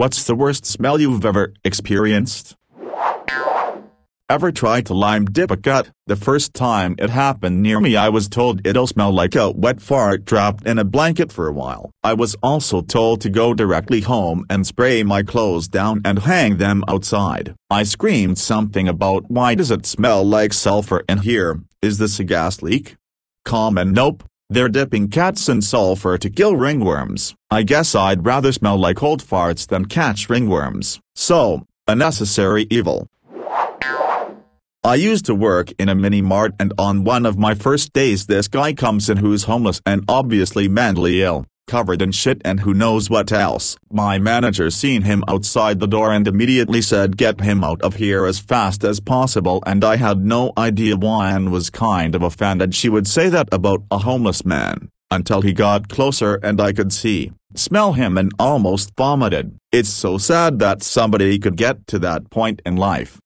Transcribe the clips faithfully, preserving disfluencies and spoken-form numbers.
What's the worst smell you've ever experienced? Ever tried to lime dip a gut? The first time it happened near me, I was told it'll smell like a wet fart trapped in a blanket for a while. I was also told to go directly home and spray my clothes down and hang them outside. I screamed something about, "Why does it smell like sulfur in here? Is this a gas leak?" Common. Nope. They're dipping cats in sulfur to kill ringworms. I guess I'd rather smell like cold farts than catch ringworms. So, a necessary evil. I used to work in a mini-mart, and on one of my first days this guy comes in who's homeless and obviously mentally ill, covered in shit and who knows what else. My manager seen him outside the door and immediately said, "Get him out of here as fast as possible," and I had no idea why and was kind of offended she would say that about a homeless man, until he got closer and I could see, smell him, and almost vomited. It's so sad that somebody could get to that point in life.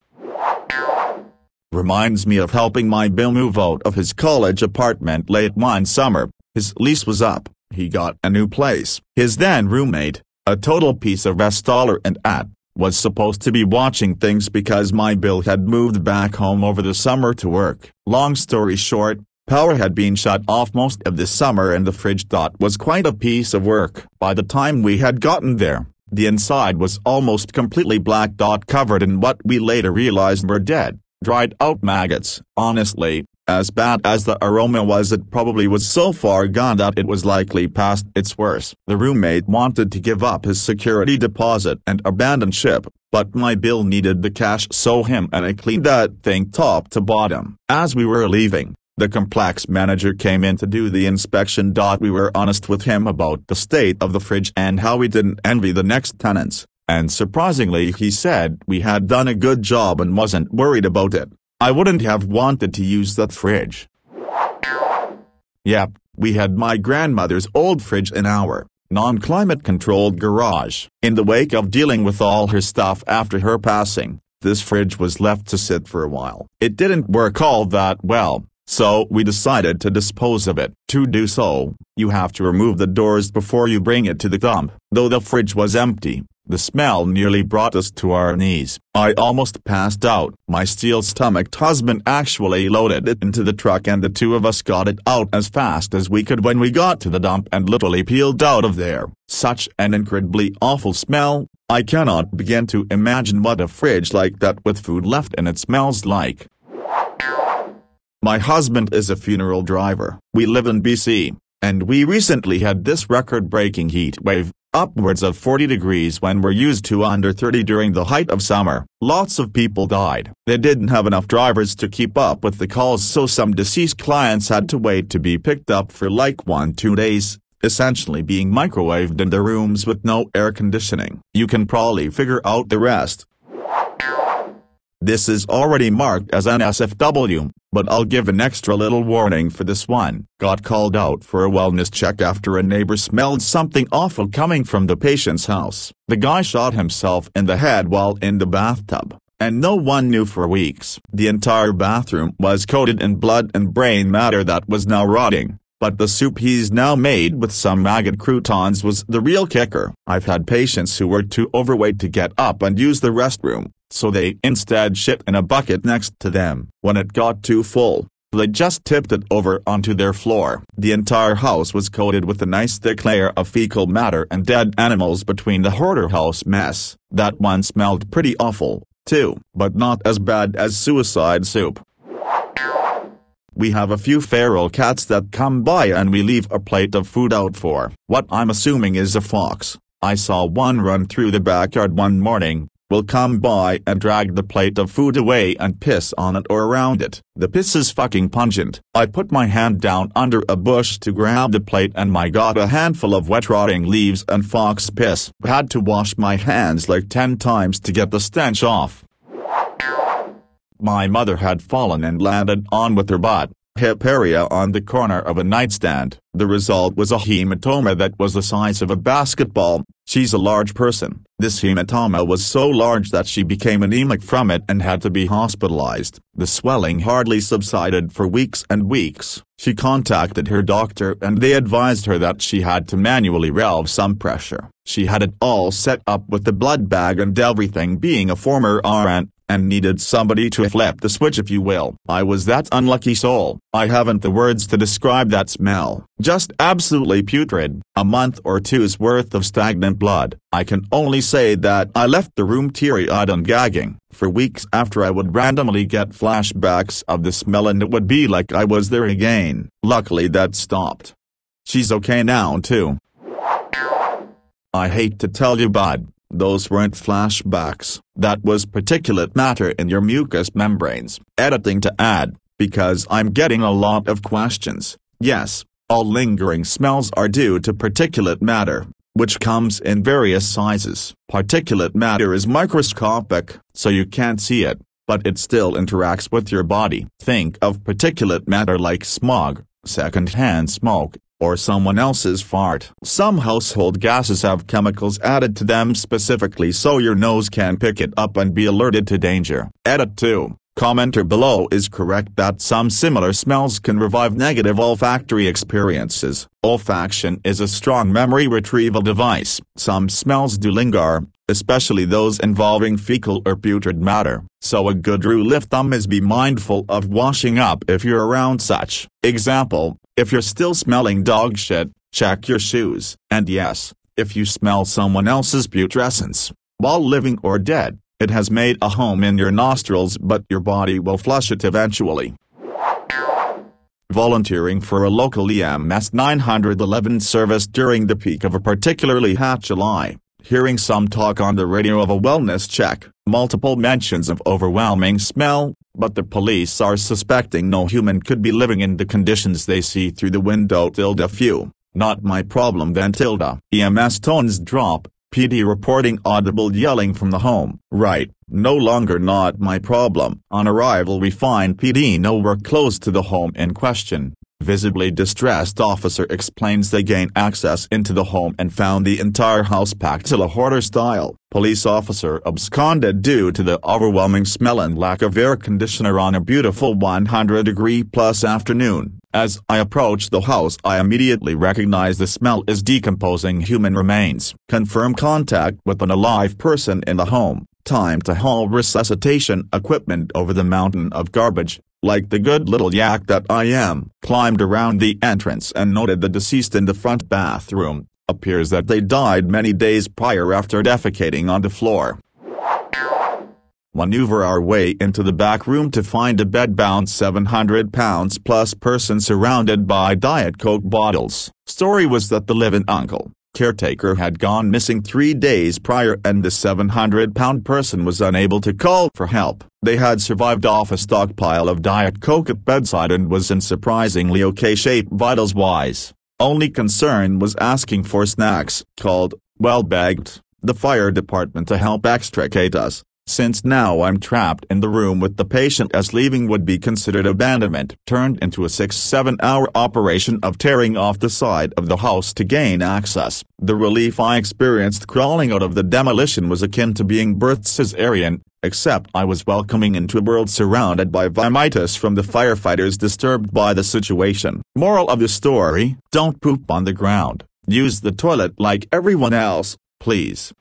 Reminds me of helping my bill move out of his college apartment late one summer. His lease was up, he got a new place. His then roommate, a total piece of ass tolerant at, was supposed to be watching things because my bill had moved back home over the summer to work. Long story short, power had been shut off most of the summer and the fridge dot was quite a piece of work. By the time we had gotten there, the inside was almost completely black dot covered in what we later realized were dead, dried out maggots. Honestly, as bad as the aroma was, it probably was so far gone that it was likely past its worst. The roommate wanted to give up his security deposit and abandon ship, but my bill needed the cash, so him and I cleaned that thing top to bottom. As we were leaving, the complex manager came in to do the inspection. We were honest with him about the state of the fridge and how we didn't envy the next tenants. And surprisingly, he said we had done a good job and wasn't worried about it. I wouldn't have wanted to use that fridge. Yep, we had my grandmother's old fridge in our non-climate controlled garage. In the wake of dealing with all her stuff after her passing, this fridge was left to sit for a while. It didn't work all that well, so we decided to dispose of it. To do so, you have to remove the doors before you bring it to the dump. Though the fridge was empty, the smell nearly brought us to our knees. I almost passed out. My steel-stomached husband actually loaded it into the truck and the two of us got it out as fast as we could when we got to the dump and literally peeled out of there. Such an incredibly awful smell. I cannot begin to imagine what a fridge like that with food left in it smells like. My husband is a funeral driver. We live in B C, and we recently had this record-breaking heat wave, upwards of forty degrees when we're used to under thirty during the height of summer. Lots of people died. They didn't have enough drivers to keep up with the calls, so some deceased clients had to wait to be picked up for like one two days, essentially being microwaved in their rooms with no air conditioning. You can probably figure out the rest. This is already marked as an S F W, but I'll give an extra little warning for this one. Got called out for a wellness check after a neighbor smelled something awful coming from the patient's house. The guy shot himself in the head while in the bathtub, and no one knew for weeks. The entire bathroom was coated in blood and brain matter that was now rotting, but the soup he's now made with some maggot croutons was the real kicker. I've had patients who were too overweight to get up and use the restroom, so they instead shit in a bucket next to them. When it got too full, they just tipped it over onto their floor. The entire house was coated with a nice thick layer of fecal matter and dead animals between the hoarder house mess. That one smelled pretty awful, too, but not as bad as suicide soup. We have a few feral cats that come by and we leave a plate of food out for what I'm assuming is a fox. I saw one run through the backyard one morning, will come by and drag the plate of food away and piss on it or around it. The piss is fucking pungent. I put my hand down under a bush to grab the plate and my god, a handful of wet rotting leaves and fox piss. Had to wash my hands like ten times to get the stench off. My mother had fallen and landed on with her butt, hip area on the corner of a nightstand. The result was a hematoma that was the size of a basketball, She's a large person. This hematoma was so large that she became anemic from it and had to be hospitalized. The swelling hardly subsided for weeks and weeks. She contacted her doctor and they advised her that she had to manually relieve some pressure. She had it all set up with the blood bag and everything, being a former R N, and needed somebody to flip the switch, if you will. I was that unlucky soul. I haven't the words to describe that smell. Just absolutely putrid. A month or two's worth of stagnant blood. I can only say that I left the room teary-eyed and gagging. For weeks after, I would randomly get flashbacks of the smell and it would be like I was there again. Luckily that stopped. She's okay now too. I hate to tell you, bud, those weren't flashbacks. That was particulate matter in your mucous membranes. Editing to add, because I'm getting a lot of questions. Yes, all lingering smells are due to particulate matter, which comes in various sizes. Particulate matter is microscopic, so you can't see it, but it still interacts with your body. Think of particulate matter like smog, secondhand smoke, or someone else's fart. Some household gases have chemicals added to them specifically so your nose can pick it up and be alerted to danger. Edit two. Commenter below is correct that some similar smells can revive negative olfactory experiences. Olfaction is a strong memory retrieval device. Some smells do linger, especially those involving fecal or putrid matter. So a good rule of thumb is be mindful of washing up if you're around such. Example, if you're still smelling dog shit, check your shoes. And yes, if you smell someone else's putrescence, while living or dead, it has made a home in your nostrils, but your body will flush it eventually. Volunteering for a local E M S nine one one service during the peak of a particularly hot July. Hearing some talk on the radio of a wellness check, multiple mentions of overwhelming smell, but the police are suspecting no human could be living in the conditions they see through the window tilde few, not my problem then tilde. E M S tones drop, P D reporting audible yelling from the home. Right, no longer not my problem. On arrival we find P D nowhere close to the home in question. Visibly distressed officer explains they gained access into the home and found the entire house packed till a hoarder style. Police officer absconded due to the overwhelming smell and lack of air conditioner on a beautiful one hundred degree plus afternoon. As I approach the house, I immediately recognize the smell is decomposing human remains. Confirm contact with an alive person in the home. Time to haul resuscitation equipment over the mountain of garbage. Like the good little yak that I am, climbed around the entrance and noted the deceased in the front bathroom. Appears that they died many days prior after defecating on the floor. Maneuver our way into the back room to find a bedbound seven hundred pounds plus person surrounded by Diet Coke bottles. Story was that the live-in uncle, caretaker, had gone missing three days prior and the seven hundred pound person was unable to call for help. They had survived off a stockpile of Diet Coke at bedside and was in surprisingly okay shape vitals-wise. Only concern was asking for snacks. Called, well begged, the fire department to help extricate us, since now I'm trapped in the room with the patient as leaving would be considered abandonment. Turned into a six to seven hour operation of tearing off the side of the house to gain access. The relief I experienced crawling out of the demolition was akin to being birthed cesarean, except I was welcoming into a world surrounded by vomitus from the firefighters disturbed by the situation. Moral of the story, don't poop on the ground, use the toilet like everyone else, please.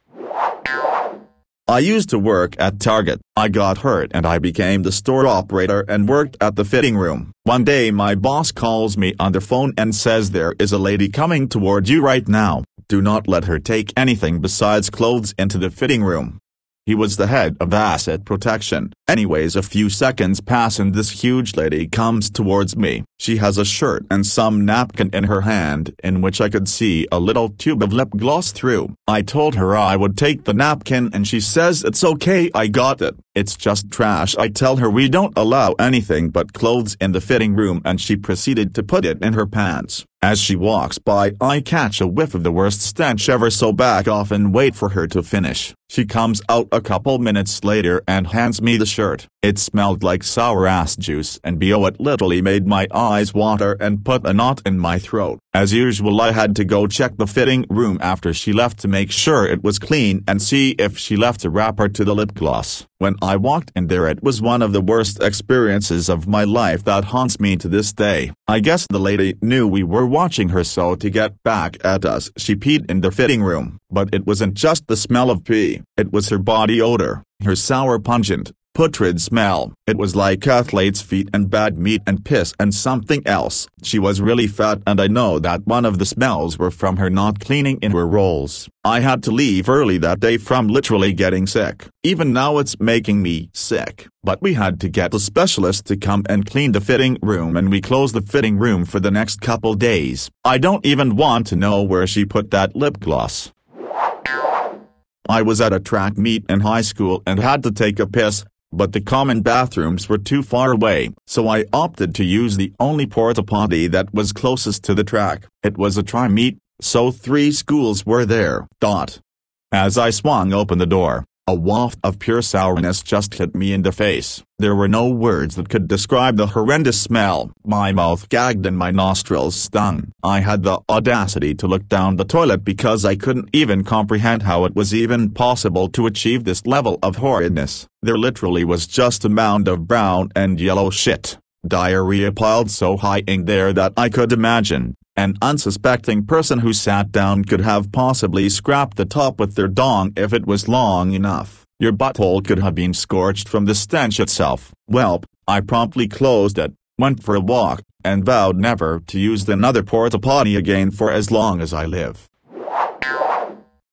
I used to work at Target. I got hurt and I became the store operator and worked at the fitting room. One day my boss calls me on the phone and says, there is a lady coming toward you right now, do not let her take anything besides clothes into the fitting room. He was the head of asset protection. Anyways, a few seconds pass and this huge lady comes towards me. She has a shirt and some napkin in her hand in which I could see a little tube of lip gloss through. I told her I would take the napkin and she says it's okay, I got it. It's just trash. I tell her we don't allow anything but clothes in the fitting room and she proceeded to put it in her pants. As she walks by I catch a whiff of the worst stench ever, so back off and wait for her to finish. She comes out a couple minutes later and hands me the shirt. It smelled like sour ass juice, and B O it literally made my eyes water and put a knot in my throat. As usual, I had to go check the fitting room after she left to make sure it was clean and see if she left a wrapper to the lip gloss. When I walked in there, it was one of the worst experiences of my life that haunts me to this day. I guess the lady knew we were watching her, so to get back at us, she peed in the fitting room. But it wasn't just the smell of pee, it was her body odor, her sour, pungent, putrid smell. It was like athlete's feet and bad meat and piss and something else. She was really fat, and I know that one of the smells were from her not cleaning in her rolls. I had to leave early that day from literally getting sick. Even now it's making me sick. But we had to get a specialist to come and clean the fitting room, and we closed the fitting room for the next couple days. I don't even want to know where she put that lip gloss. I was at a track meet in high school and had to take a piss, but the common bathrooms were too far away, so I opted to use the only porta potty that was closest to the track. It was a tri meet, so three schools were there. Dot. As I swung open the door, a waft of pure sourness just hit me in the face. There were no words that could describe the horrendous smell. My mouth gagged and my nostrils stung. I had the audacity to look down the toilet because I couldn't even comprehend how it was even possible to achieve this level of horridness. There literally was just a mound of brown and yellow shit, diarrhea piled so high in there that I could imagine an unsuspecting person who sat down could have possibly scraped the top with their dong if it was long enough. Your butthole could have been scorched from the stench itself. Welp, I promptly closed it, went for a walk, and vowed never to use another porta potty again for as long as I live.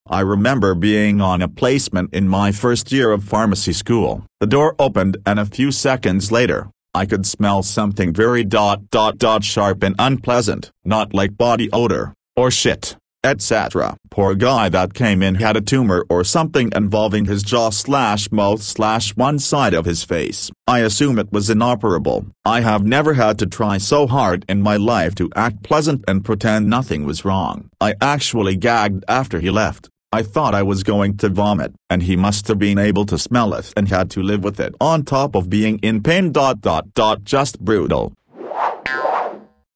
I remember being on a placement in my first year of pharmacy school. The door opened, and a few seconds later, I could smell something very dot dot dot sharp and unpleasant, not like body odor, or shit, et cetera. Poor guy that came in had a tumor or something involving his jaw slash mouth slash one side of his face. I assume it was inoperable. I have never had to try so hard in my life to act pleasant and pretend nothing was wrong. I actually gagged after he left. I thought I was going to vomit, and he must have been able to smell it and had to live with it on top of being in pain. Dot dot dot just brutal.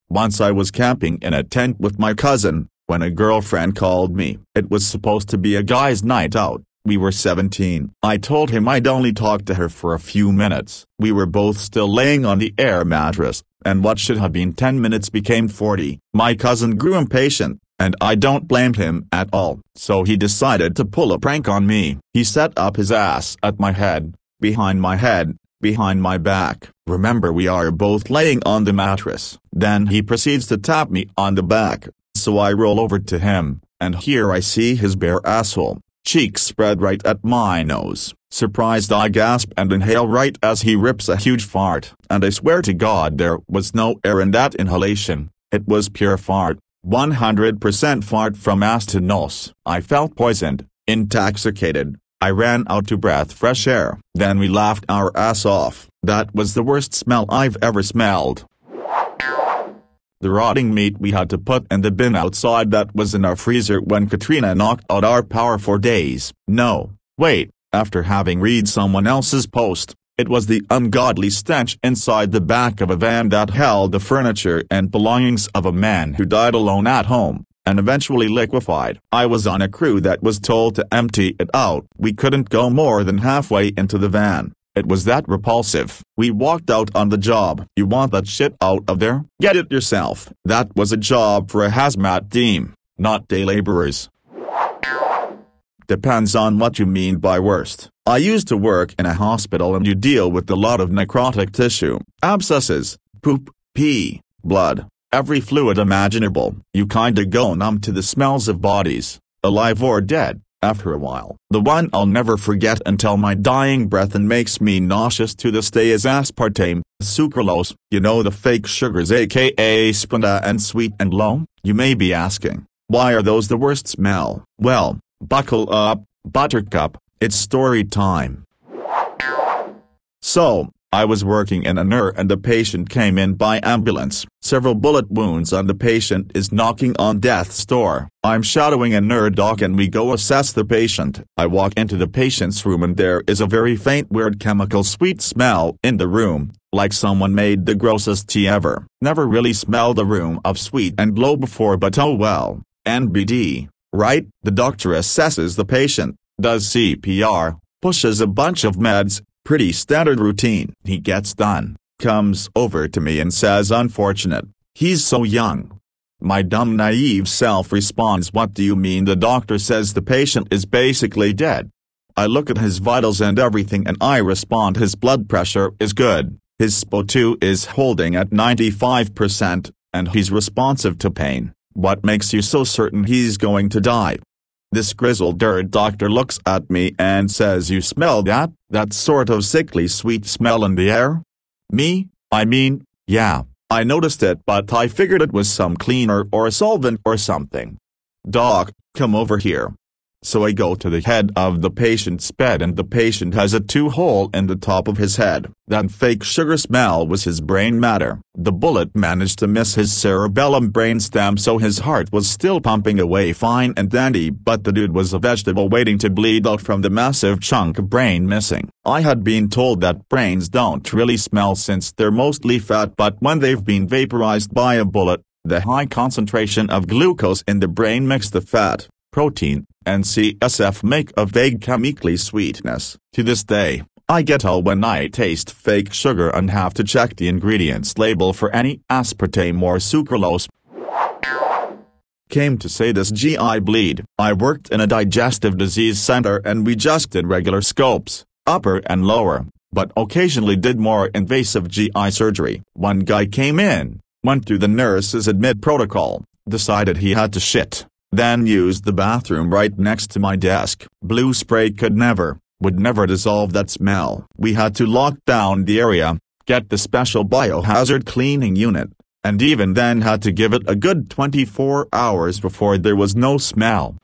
Once I was camping in a tent with my cousin, when a girlfriend called me. It was supposed to be a guy's night out. We were seventeen. I told him I'd only talk to her for a few minutes. We were both still laying on the air mattress, and what should have been ten minutes became forty. My cousin grew impatient, and I don't blame him at all. So he decided to pull a prank on me. He set up his ass at my head, behind my head, behind my back. Remember, we are both laying on the mattress. Then he proceeds to tap me on the back. So I roll over to him, and here I see his bare asshole, cheeks spread right at my nose. Surprised, I gasp and inhale right as he rips a huge fart. And I swear to God, there was no air in that inhalation. It was pure fart. one hundred percent fart from ass to nose. I felt poisoned, intoxicated. I ran out to breathe fresh air. Then we laughed our ass off. That was the worst smell I've ever smelled. The rotting meat we had to put in the bin outside that was in our freezer when Katrina knocked out our power for days. No, wait, after having read someone else's post, it was the ungodly stench inside the back of a van that held the furniture and belongings of a man who died alone at home, and eventually liquefied. I was on a crew that was told to empty it out. We couldn't go more than halfway into the van. It was that repulsive. We walked out on the job. You want that shit out of there? Get it yourself. That was a job for a hazmat team, not day laborers. Depends on what you mean by worst. I used to work in a hospital, and you deal with a lot of necrotic tissue, abscesses, poop, pee, blood, every fluid imaginable. You kinda go numb to the smells of bodies, alive or dead, after a while. The one I'll never forget until my dying breath and makes me nauseous to this day is aspartame, sucralose, you know, the fake sugars aka Splenda and Sweet and Low. You may be asking, why are those the worst smell? Well, buckle up, buttercup, it's story time. So, I was working in an E R and the patient came in by ambulance. Several bullet wounds and the patient is knocking on death's door. I'm shadowing an E R doc and we go assess the patient. I walk into the patient's room and there is a very faint weird chemical sweet smell in the room, like someone made the grossest tea ever. Never really smelled a room of sweet and low before, but oh well. N B D, right? The doctor assesses the patient, does C P R, pushes a bunch of meds. Pretty standard routine. He gets done, comes over to me and says, "Unfortunate, he's so young." My dumb naive self responds, "What do you mean?" The doctor says the patient is basically dead. I look at his vitals and everything and I respond, "His blood pressure is good, his S P O two is holding at ninety-five percent, and he's responsive to pain. What makes you so certain he's going to die?" This grizzled dirt doctor looks at me and says, "You smell that, that sort of sickly sweet smell in the air?" Me, I mean, yeah, I noticed it, but I figured it was some cleaner or solvent or something. "Doc, come over here." So I go to the head of the patient's bed and the patient has a two-hole in the top of his head. That fake sugar smell was his brain matter. The bullet managed to miss his cerebellum brainstem, so his heart was still pumping away fine and dandy, but the dude was a vegetable waiting to bleed out from the massive chunk of brain missing. I had been told that brains don't really smell since they're mostly fat, but when they've been vaporized by a bullet, the high concentration of glucose in the brain makes the fat, protein, and C S F make a vague chemically sweetness. To this day, I get all when I taste fake sugar and have to check the ingredients label for any aspartame or sucralose. Came to say this G I bleed. I worked in a digestive disease center and we just did regular scopes, upper and lower, but occasionally did more invasive G I surgery. One guy came in, went through the nurse's admit protocol, decided he had to shit, then used the bathroom right next to my desk. Blue spray could never, would never dissolve that smell. We had to lock down the area, get the special biohazard cleaning unit, and even then had to give it a good twenty-four hours before there was no smell.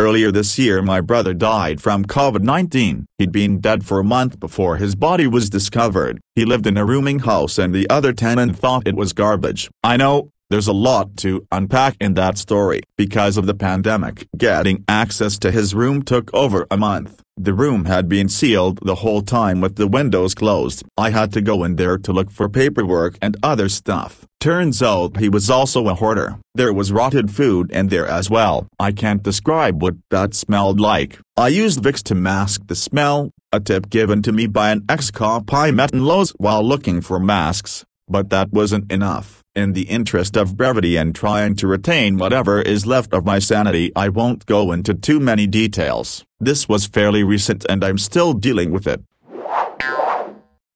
Earlier this year my brother died from COVID nineteen. He'd been dead for a month before his body was discovered. He lived in a rooming house and the other tenant thought it was garbage. I know, there's a lot to unpack in that story. Because of the pandemic, getting access to his room took over a month. The room had been sealed the whole time with the windows closed. I had to go in there to look for paperwork and other stuff. Turns out he was also a hoarder. There was rotted food in there as well. I can't describe what that smelled like. I used Vicks to mask the smell, a tip given to me by an ex-cop I met in Lowe's while looking for masks, but that wasn't enough. In the interest of brevity and trying to retain whatever is left of my sanity, I won't go into too many details. This was fairly recent and I'm still dealing with it.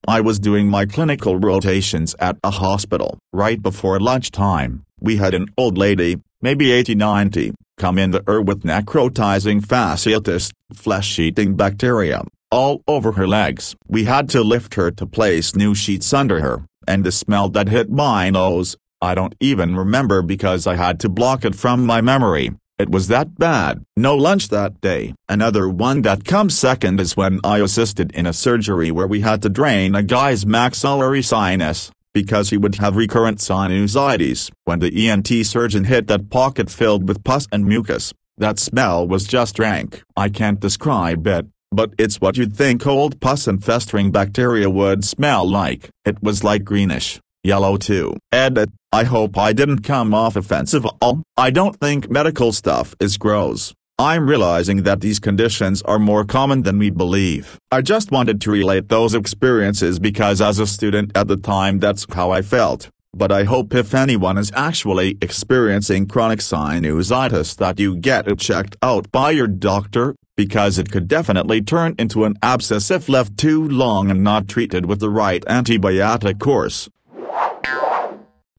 I was doing my clinical rotations at a hospital. Right before lunchtime, we had an old lady, maybe eighty ninety, come in the E R with necrotizing fasciitis, flesh-eating bacteria, all over her legs. We had to lift her to place new sheets under her. And the smell that hit my nose, I don't even remember because I had to block it from my memory. It was that bad. No lunch that day. Another one that comes second is when I assisted in a surgery where we had to drain a guy's maxillary sinus, because he would have recurrent sinusitis. When the E N T surgeon hit that pocket filled with pus and mucus, that smell was just rank. I can't describe it, but it's what you'd think old pus and festering bacteria would smell like. It was like greenish, yellow too. Edit, I hope I didn't come off offensive at all. I don't think medical stuff is gross. I'm realizing that these conditions are more common than we believe. I just wanted to relate those experiences because as a student at the time that's how I felt. But I hope if anyone is actually experiencing chronic sinusitis that you get it checked out by your doctor, because it could definitely turn into an abscess if left too long and not treated with the right antibiotic course.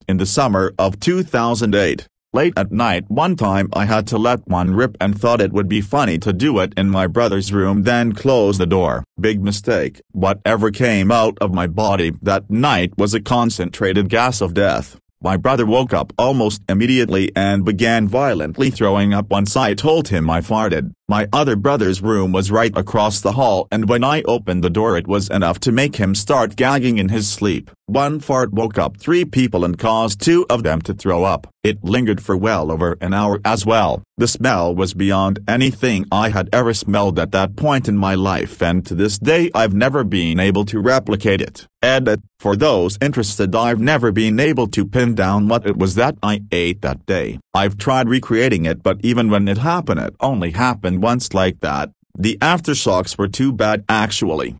In the summer of two thousand eight, late at night one time I had to let one rip and thought it would be funny to do it in my brother's room, then close the door. Big mistake. Whatever came out of my body that night was a concentrated gas of death. My brother woke up almost immediately and began violently throwing up once I told him I farted. My other brother's room was right across the hall, and when I opened the door it was enough to make him start gagging in his sleep. One fart woke up three people and caused two of them to throw up. It lingered for well over an hour as well. The smell was beyond anything I had ever smelled at that point in my life, and to this day I've never been able to replicate it. Edit. For those interested, I've never been able to pin down what it was that I ate that day. I've tried recreating it, but even when it happened it only happened once like that. The aftershocks were too bad actually.